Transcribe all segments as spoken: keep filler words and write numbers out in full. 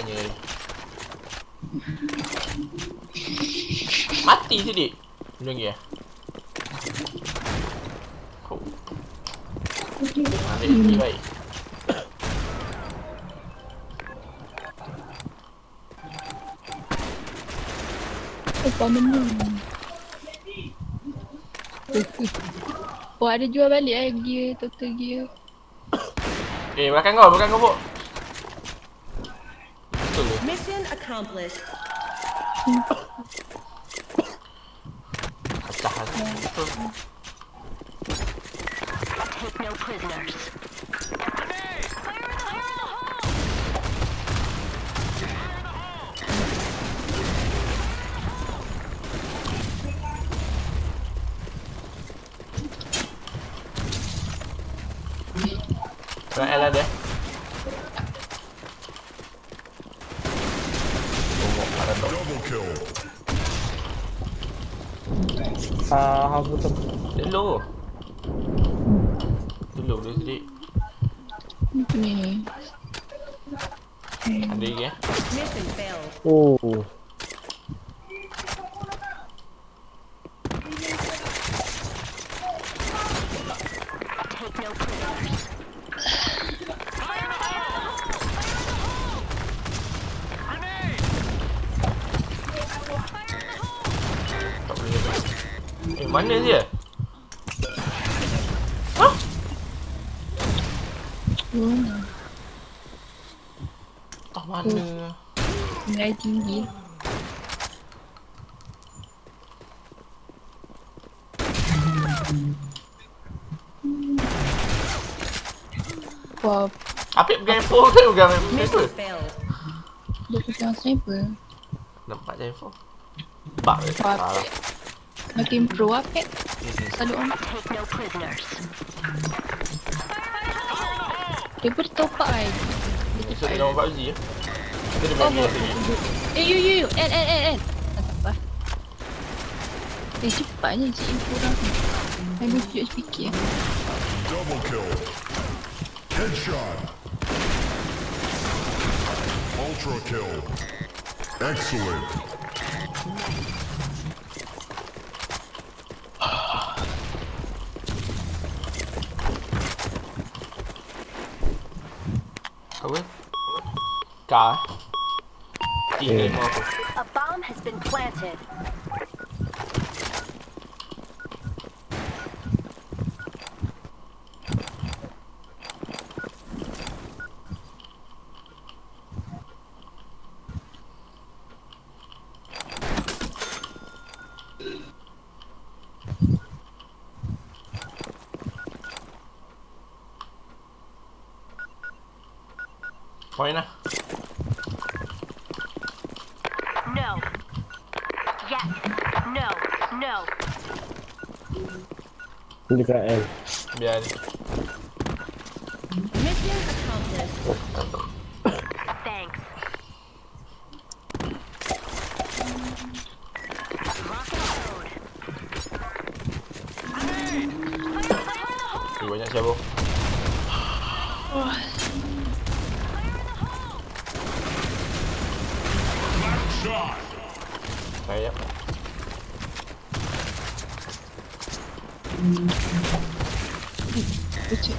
anjir. Mati sini. Belum lagi ya. Cool. Mari pergi baik. Apa menu? Oh, ada jual balik eh gear, total gear. Eh, belakang kau, belakang kau, Bok. Betul ke? Mission accomplished. Pecah hati. Betul. Take no prisoners. Kena L ada. Ah, aku tu. Hello. Hello, dia sini. Ni. Ada lagi ya? Oh. Mana dia? Hah? Mana? Tak mana. Nilai tinggi. Wah. Apik pegang info ke pegang info? Dia pegang sniper. Nampak info. Bak dia salah. Makin pro apa? Selalu on. Dia bertopak kan? Dia tengok Pak Uzi ya? Kita dia bagi lagi. Eh you you you! L L L L! Tak sabar. Eh cepatnya cik info orang ni. Aduh cukup fikir ya. Double kill. Headshot. Ultra kill. Excellent. Ka. Ini mau aku. A bomb has been planted. Poin lah. Dekat L. Biar ni. Ini banyak siapa? Saya Ucik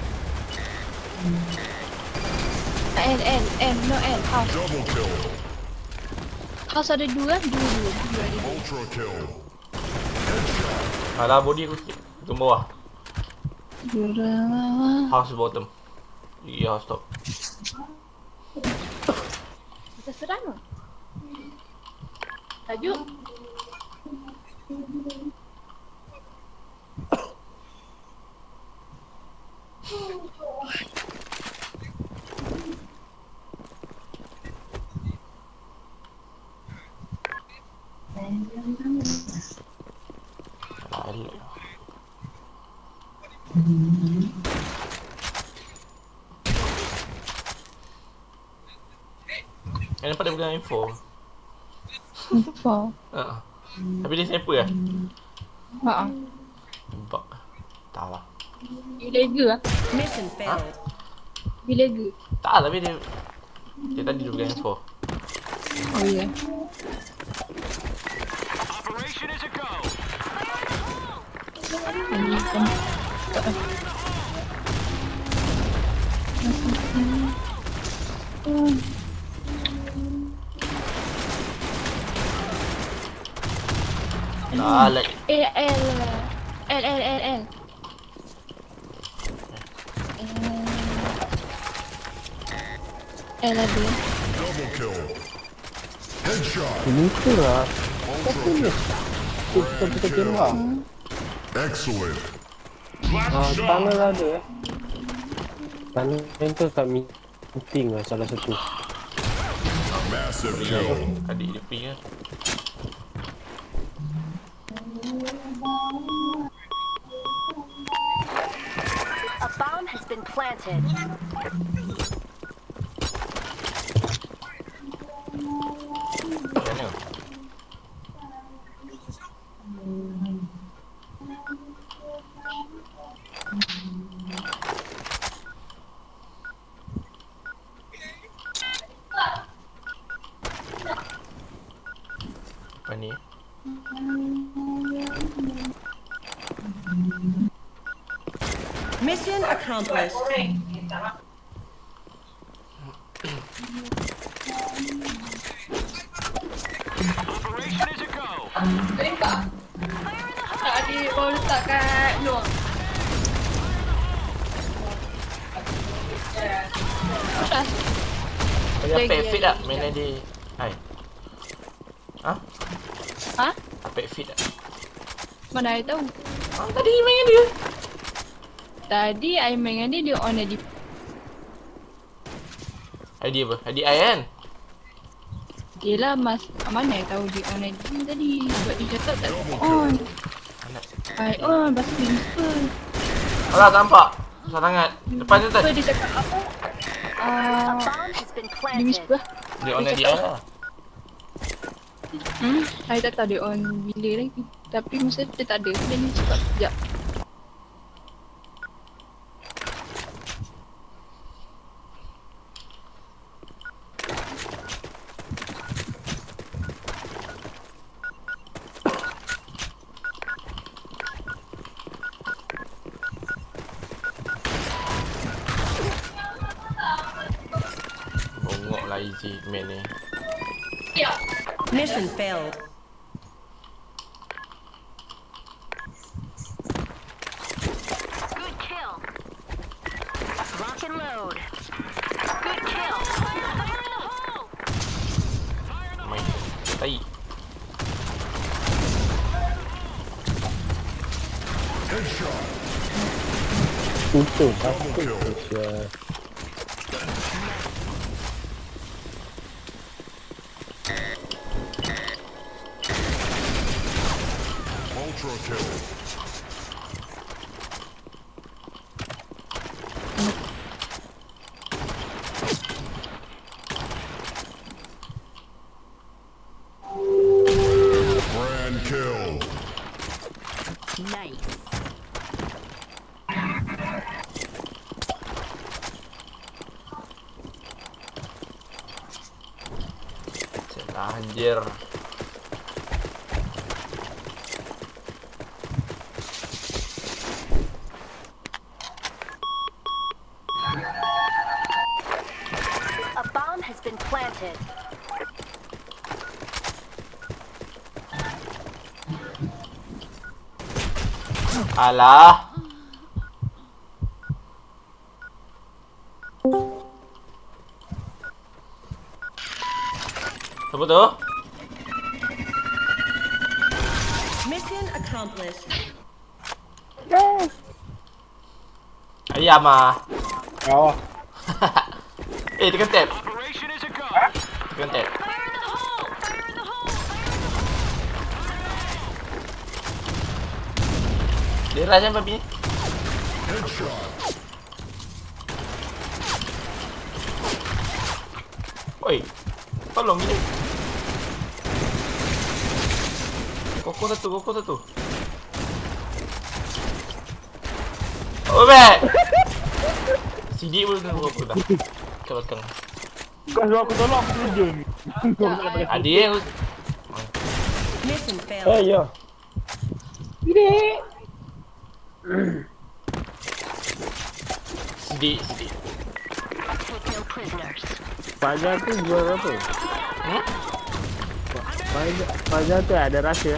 L, L, M, no L, house House ada dua, dua, dua, dua ada. Alah, body aku sikit. Tung bawah. House bottom. Pergi house top. Kita serang lah. Tajuk Kenapa dia pegang info? Info? Haa. Tapi dia sniper lah? Haa. Nampak. Tak lah. You lega lah? Haa? You lega? Tak lah, tapi dia... Dia tadi dia pegang info. Oye. Dale. El, el, el, el, el, el. El, el, el. Película. ¿Qué te va? Excellent. A bomb has been planted. Mission accomplished. Operation is a go. Limpa. Tadi bolta kat luar. Saya perfect tak main tadi? Hai. Ha? Ha? Apa fit tak? Mana I tahu. Oh, tadi main dengan dia. Tadi I main dengan dia, dia on tadi. Idea apa? Idea I kan? Yelah mas, mana I tahu dia on tadi tadi. Sebab dia cakap tak on. I on, basuh pincer. Alah nampak. Susah sangat. Depan tu tak. Dia cakap apa? Uh, dia miss apa? Dia on tadi lah. Hmm, saya tak tahu dia on bila lagi. Tapi masa dia tak ada, dia ni cepat sekejap. Bongok lah easy man ni. Ya. Mission failed. Good kill. Rock and load. Good kill. Fire, fire in the hole. Fire in the hole. Tai. Good shot. Puto, puto. Kill. Grand kill. Nice. Anjir. Planted. Alah. Siapa tu? Mission accomplished. Yes. Ayam ah. Oh. Eh, tekan tab. Fire in the hole! Fire in the hole! Fire in the hole! Fire in the hole! Fire in the hole! Dia rasa apa ni? Headshot. Oi, tolong ni. Kokok satu, kokok satu. Oh bet. Sidik pun tak apa-apa dah. Kau bakal. Kau suruh aku tolong aku kerja ni. Adiós. Hey, yo. Mire. Sí, sí. Pajak itu juara apa? Hah? Pajak, pajak tu ada rahsia.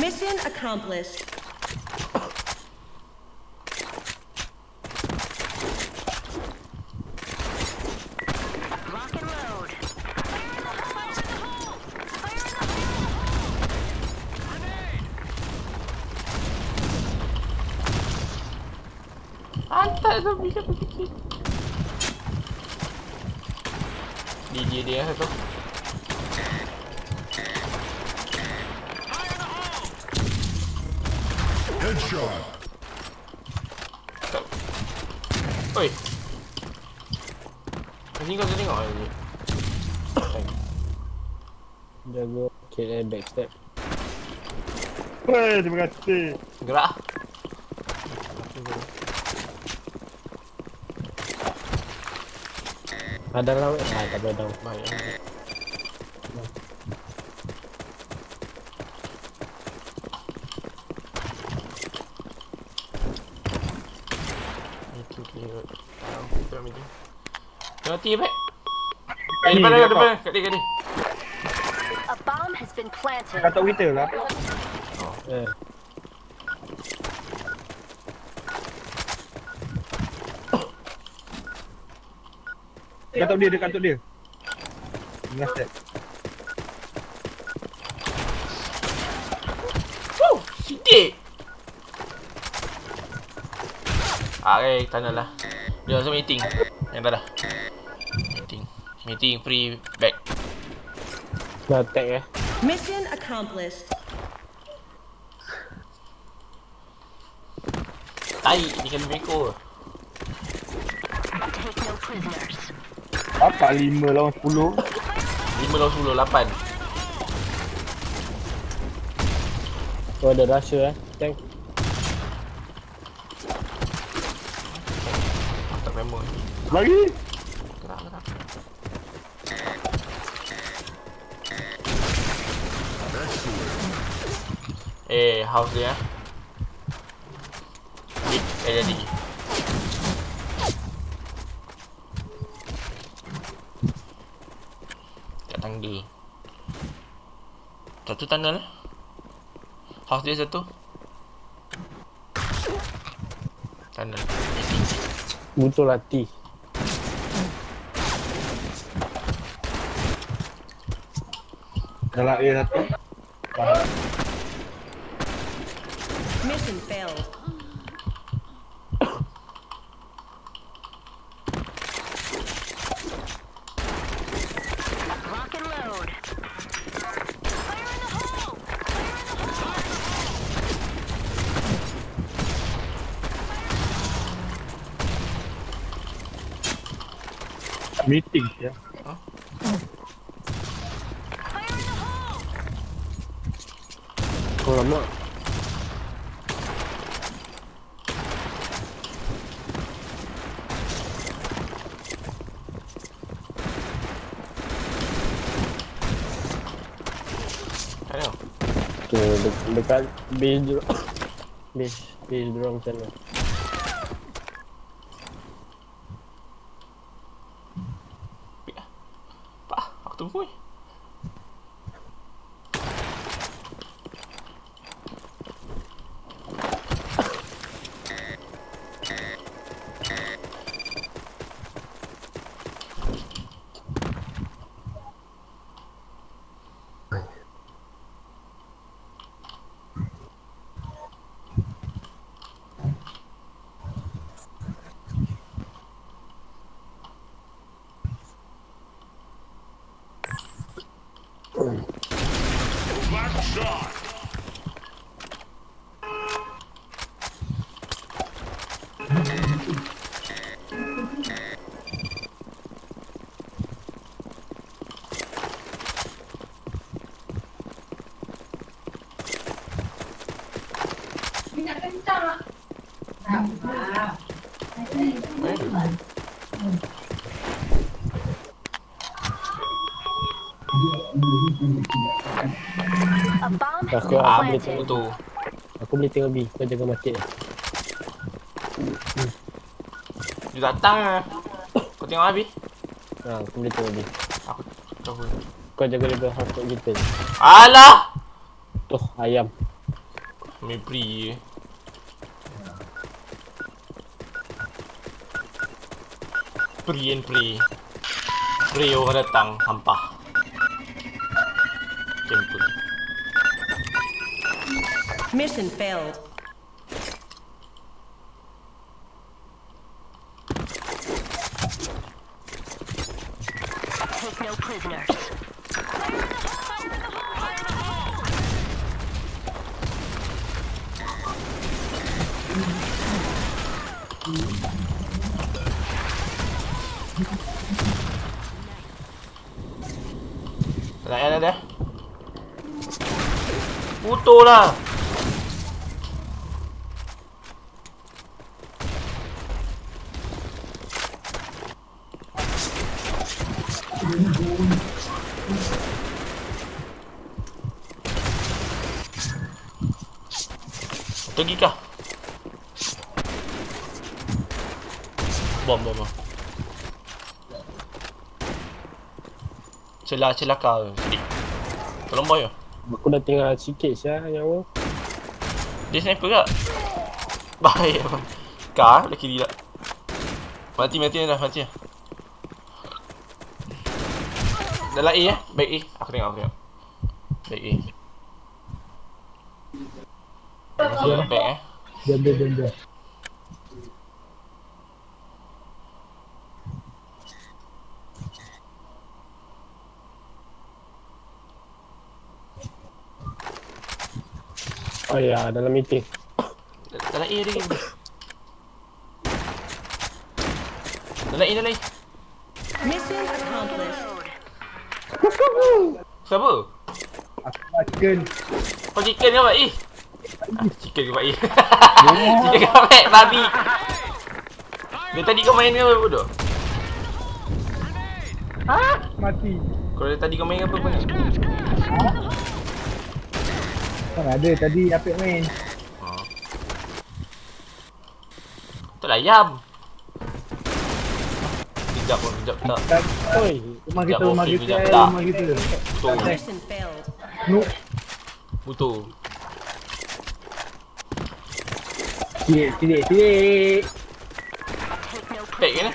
Mission accomplished. Lock and load. Antai tu bisa berfikir. Di dia dia tu. Oi. Anjing kau tengok ah ni. Jago kira backstep. Wei, terima kasih. Gerak. Ada lawan saya tak boleh tahu mai. Mati baik. Eh, depan ada depan. Kat dia, kat dia. Kata kita lah. Oh, eh. Kata dia, dekat dia. Last step. Fuh, sidik. Ah, eh, tanah lah. Dia masuk meeting. Yang dah dah. Meeting free back. Dah tag eh. Mission accomplished. Ai, ni kena meko. Apa lima lawan sepuluh? lima lawan sepuluh, lapan. Oh, ada Russia eh. Tank. Tak memang. Lagi. Eh, house dia. Dik, eh jadi. Datang di. Satu tunnel. House dia satu. Tunnel. Muncul hati. Galak dia satu. Mission failed. Lock and load. Fire in the hole. Fire in the hole. Meeting, yeah. Huh? Fire in the hole. Hold on, look. Dekat base drone. Base, base drone macam mana. Pak, aku tunggu ni. Aku ah, boleh tengok tu. Aku boleh tengok B. Kau jaga market lah. hmm. Dia datang lah. Kau tengok lah B? Haa, aku boleh tengok B. Aku coba. Kau jaga lebih harap kita. Alah! Tuh, ayam Mepri je. Pre and pre Pre orang datang, hampah. Mission failed. Take no prisoners. Fire in the hole! Fire in the hole! Dah, dah, dah. Putus lah. Pergi kah? Bom, bom, bom. Celak, celakar. Sedik. Tolong boy lah. Aku dah tinggal sikit siah nyawa. Dia sniper tak? Baik. Kah? Dah kiri tak? Mati, mati dah. Mati dah. Dalam A eh? Back A. Aku tengok, aku tengok. Back A. Masih ada back eh? Jom, jom, jom, jom. Oh ya, dalam meeting. Dalam A lagi. Dalam A, dalam A. Mission accomplished. Siapa? Aku chicken. Kau chicken ke Pak E? Chicken ke Pak E? Chicken ke Pak E? Babi. Dia tadi kau main ke apa bodoh? Haa? Mati. Kau tadi kau main ke apa pun? Haa? Tak ada tadi Apek main. Haa. Betul ayam. Sekejap pun, sekejap tak. Oi, rumah kita, rumah kita, rumah kita. Butuh. Nuk. Butuh. Tidik, tidik, tidik. Pek kan eh?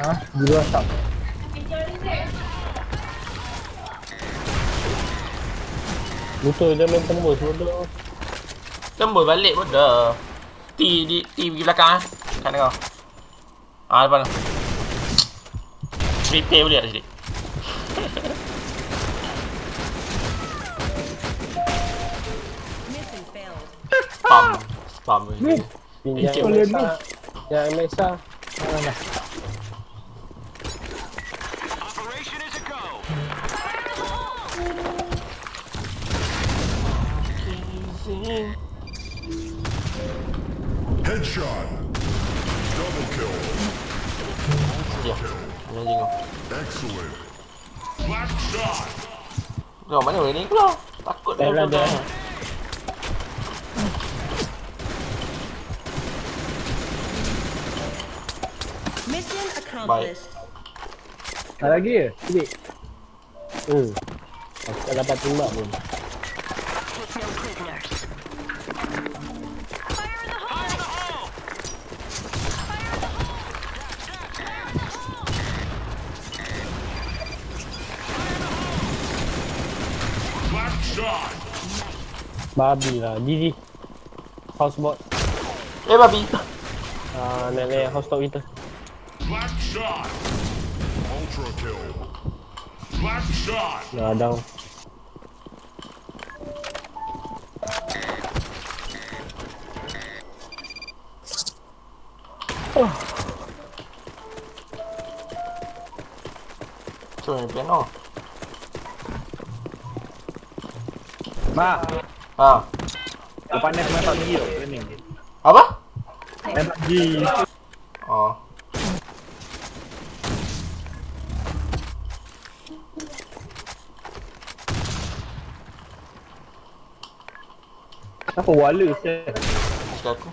Haa, gila asap. Butuh, jangan main tembus, bodoh. Tembus balik, bodoh. T, di, T pergi belakang eh. Kat dengar. Haa, depan tu. Replay boleh tak sedikit? Spam. Spam boleh. Pinjam Mesa. Pinjam Mesa. Haa lah. Headshot. Double kill. Ya, mana tengok. Excellent. Blackshot. Kau mana boleh ni keluar? Takut dah dah. Mission accomplished. Ada lagi ke? Sini. Oh. Aku tak dapat tembak pun. Babi lah, G G. House bot. Eh babi. Haa, naik-naik house top kita. Dah down. Sube mi pie, no. Va. Ah. Lo pan es más bandido. ¿Apa? Es bandido. Oh. Apa walu saya? Suka aku.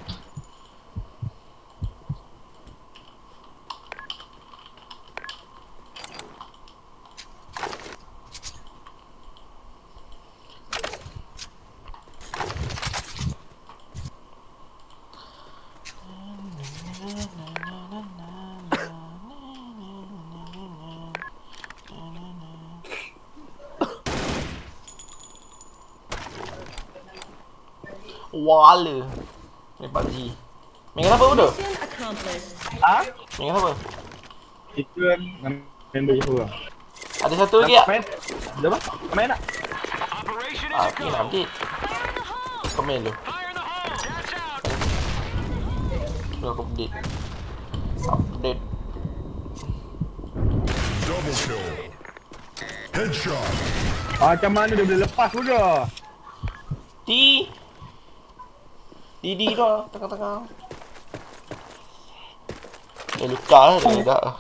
Wala. Ni Pak Ji. Main kenapa bodoh? Ha? Main kenapa? Itu dengan member je orang. Ada satu lagi tak? Dah apa? Main tak? Ah, ni nak update. Comment dulu. Suruh aku update. Update. Double kill. Headshot. Ah, macam mana dia boleh lepas bodoh? Ti. Didi dah, tengah-tengah. Eh, luka lah, dah ledak lah.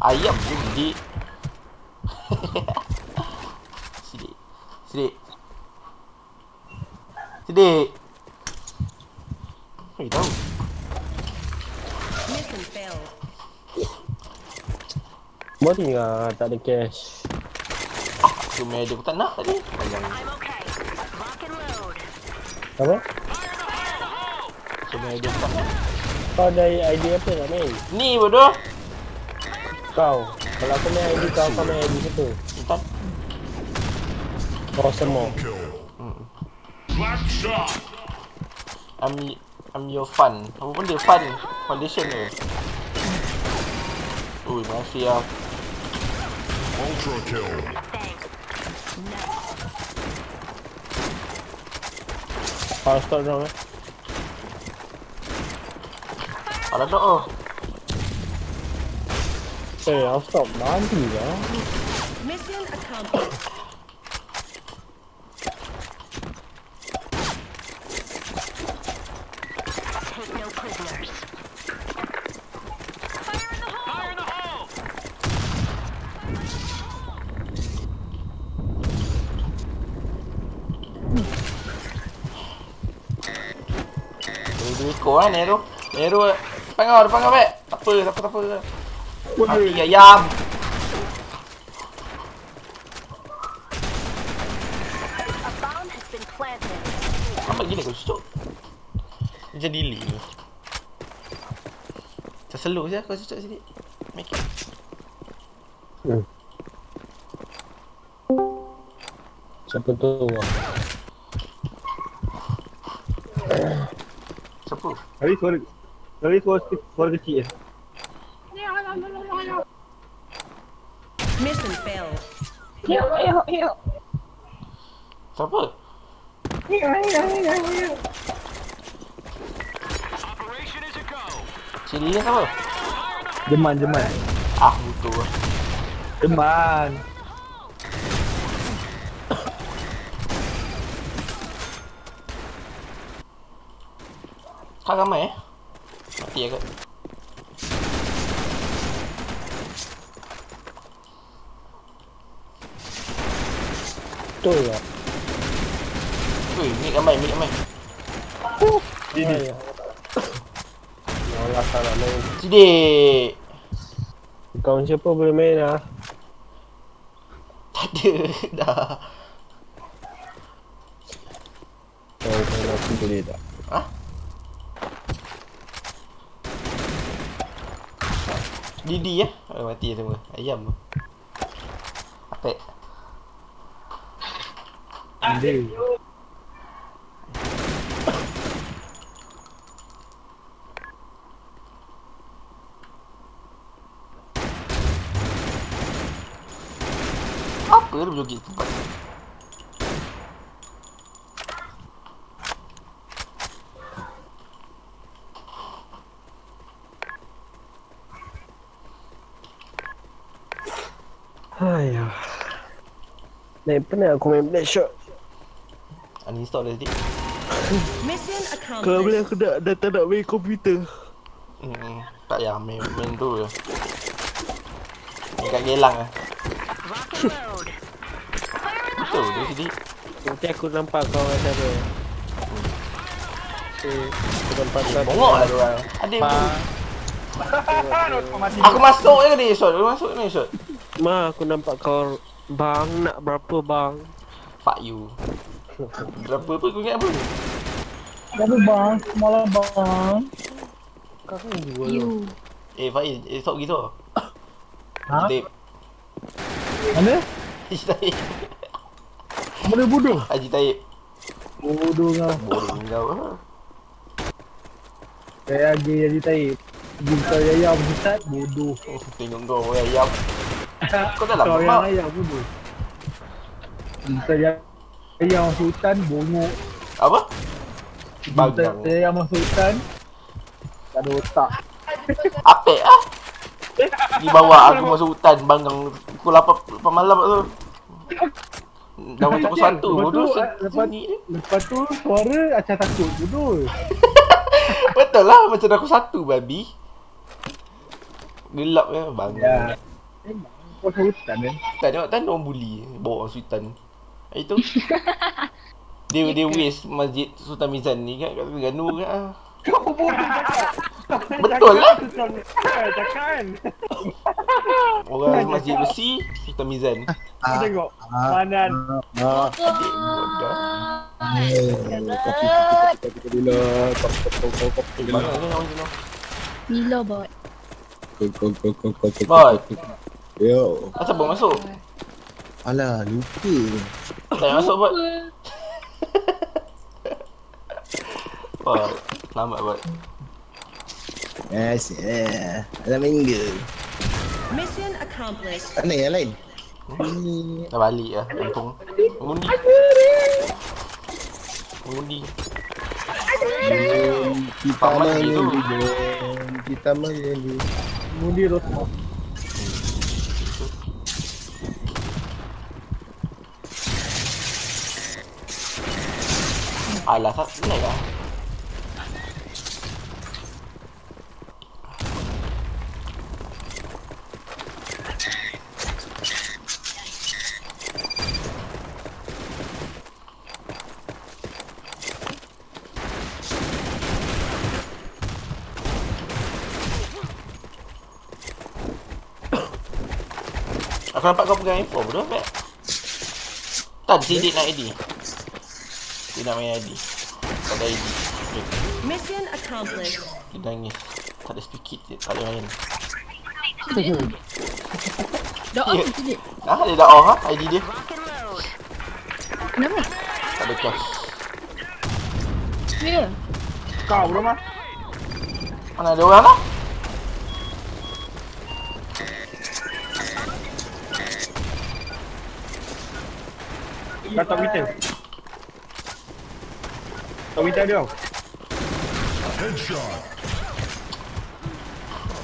Ayam pun sidik. Sidik. Sidik. Sidik. Hey, don't. Mission failed. Buat ni lah, tak ada cash. Cuma dia pun tak nak tadi. Panjang. Apa? Cuma dia pun tak nak. Kau ada idea apa nak main? Ni bodoh. Kau. Kalau aku main idea kau, kau main idea situ. Entah. Kau semua. Blackshot. Ami. I'm your fun. Apa benda fun? Foundation ke? Ui, masih lah. Ultra kill. Parah start drum eh. Parah tak oh. Eh, I'll stop nanti lah. Mission accomplished. Kau lah Nero. Nero depan kau, depan kau baik. Tak apa, tak apa, tak apa. Mati ayam. Nampak gila kau cucuk. Macam delay ni. Macam slow je kau cucuk sedikit. Make it. Siapa tu lah. Tadi suara, tadi suara, suara kecil je. Mission failed. Help, help, help. Siapa? Help, help, help, help. Ciri dia siapa? Jeman, Jeman. Ah, betul lah. Jeman. Kau ramai eh? Mati lah kot. Betul lah. Ui, mid ramai, mid ramai. Huh, sidik. Alah, tak nak main. Sidik. Kawan siapa boleh main lah? Tak ada, dah. Kau main aku boleh tak? Hah? Didi ya, oh, mati semua. Ayam tu. Apa? Didi. Я люблю здесь попасть. Ai, ne pune acum în Blackshot. Am instalat deja. Kalau boleh aku dah dah tak nak main komputer. Hmm, tak payah main main dulu. Dekat gelang ah. Betul di sini. Nanti aku nampak kau ada apa. Si, tempat pasal. Bongok lah dia. Adik. Aku masuk je tadi shot. Aku masuk ni shot. Ma, aku nampak kau bang nak berapa bang? Fuck you. Berapa pun aku ingat apa? Berapa bang? Malah bang. Kau kan jual tu. Eh Faiz, eh stop pergi tu. Ha? Mana? Haji Taib. Mana bodoh? Haji Taib. Bodoh kau. Bodoh kau lah. Saya lagi Haji Taib. Jumpa ayam besar, bodoh. Tengok kau ayam. Kau dah lama mak ayam bodoh. Saya ayam sultan bongok. Apa? Bagang. Saya ayam sultan. Tak ada otak. Apek ah. Di bawah aku masuk hutan bangang pukul lapan malam tu. Dah macam pukul satu bodoh. Lepas ni lepas tu suara acah takut bodoh. Betul lah macam aku satu babi. Gelap ya bangang. Kau sultan eh. Tak tengok tan orang buli. Bawa orang sultan. Itu. Dia dia waste masjid Sultan Mizan ni kat kat Terengganu kat ah. Kau bodoh cakap. Betul lah. Cakap. Orang masjid besi Sultan Mizan. Kau tengok. Manan. Ha. Bodoh. Bila kau kau kau kau bila bila bot. Kau kau kau kau kau kau. Yo. Asal bang masuk. Alah lupa. Tak masuk bot. Wah, selamat buat. Yes, yeah. MoreflaMingo. Mission accomplished. Mana yang lain? Ni dah balik lah, kampung. Mengundi. Mengundi. Kita main dulu. Kita main dulu. Mengundi rotok. Alah, tak naik lah. Aku nampak kau pegang info bodoh, Pat. Tak, dia nak I D. Dia nak main I D. Tak ada I D. Mission accomplished. Dia nangis. Tak ada speak it je, tak boleh main. Dah off je. Dah, dia dah off, ha? I D dia. Kenapa? Tak ada cash. Ya. Kau bodoh, Mat. Mana ada orang lah? Kau tak berita? Tak berita dia tau? Headshot.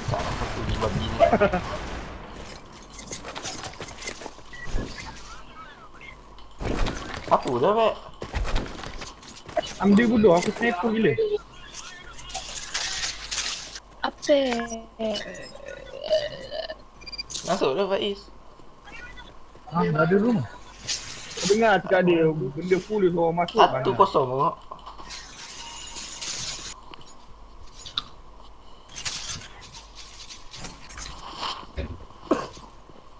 Tak nak aku di babi ni. Apa dah, Pat? Ambil bodoh, aku sniper gila. Apa? Masuk dah, Faiz. Ha, dah ada room. Dengar cakap dia, benda full orang masuk satu kosong bang.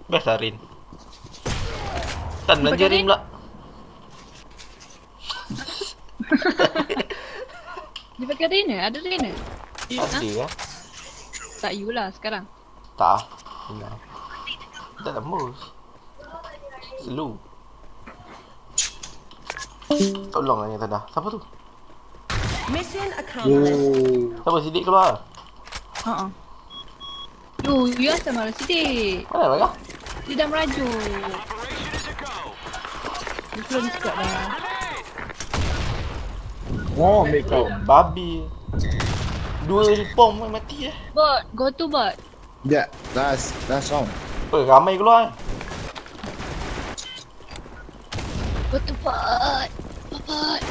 Best lah Rin. Tan belanja Rin pula. Dia pakai Rina? Ada Rina? Ada ya? Tak you lah sekarang. Tak lah. Tak tembus. Slow. Tolonglah yang tadah. Siapa tu? Mission accomplished. Siapa Sidik keluar? Ha ah. Duh, you asal marah Sidik. Mana marah? Dia dah merajuk. This one's got a... Oh, make out. Babi. Dua pom yang mati eh. Bot, go to bot. Yeah, last, last round. Oh, ramai keluar eh. Go to bot. Bot.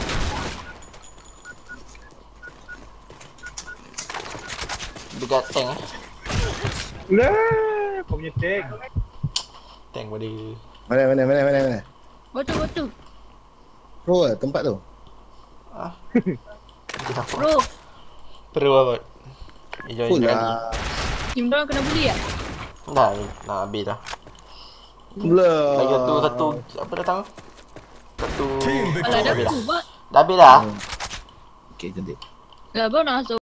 Dekat tank eh. Leh, kau punya tank. Tank pada mana mana mana mana mana. Botol botol. Pro lah tempat tu. Ah. Pro. Pro apa? Enjoy lah. Tim dorang kena bully tak? Dah, dah habis dah. Lah. Lagi satu satu apa datang? Satu. Alah dah habis dah. Dah habis dah. Okey, cantik. Lah, bro nak